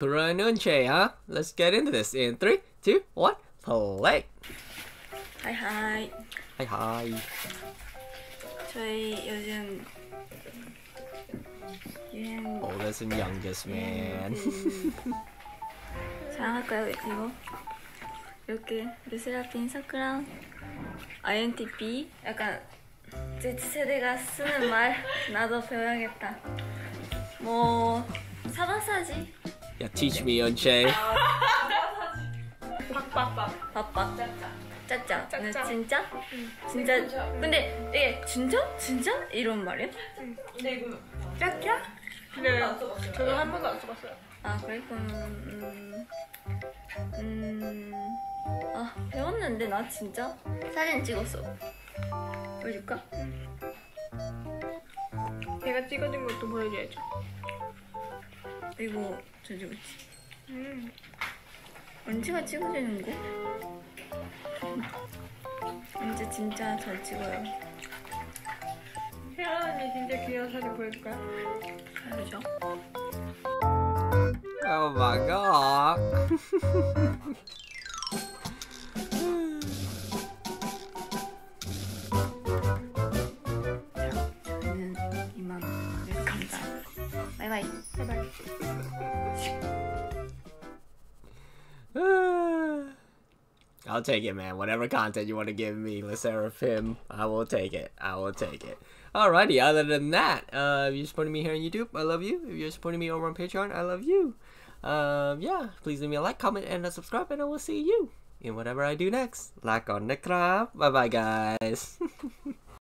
그러는체, huh? Let's get into this in 3, 2, 1, play! 하이하이 하이하이. 저희 요즘 유행... Oh, that's the youngest man. 사랑할까요? 이거 이렇게 르세라핌 사크랑 INTP 약간 Z세대가 쓰는 말 나도 배워야겠다. 뭐... 사바사지. 야, teach me, 연체. 박박박. 박박. 짜짜. 짜짜. 진짜? 진짜. 근데 이게 진짜? 진짜? 이런 말이야? 근데 이거 짜짜? 근데 저도 한 번도 안 써봤어요. 아, 그래? 아, 배웠는데 나 진짜? 사진 찍었어. 보여줄까? 내가 찍어준 것도 보여줘야죠. 이거 저 찍었지. 언제가 찍어지는 거? 언제 진짜 잘 찍어요. 혜연 언니 진짜 귀여운 사진 보여줄까요? 알죠? Oh my god. 바이바이. 바이바이. I'll take it, man. Whatever content you want to give me, Le Serafim, I will take it. I will take it. Alrighty, other than that, if you're supporting me here on YouTube, I love you. If you're supporting me over on Patreon, I love you. Yeah, please leave me a like, comment, and a subscribe, and I will see you in whatever I do next. Like on the crab. Bye-bye, guys.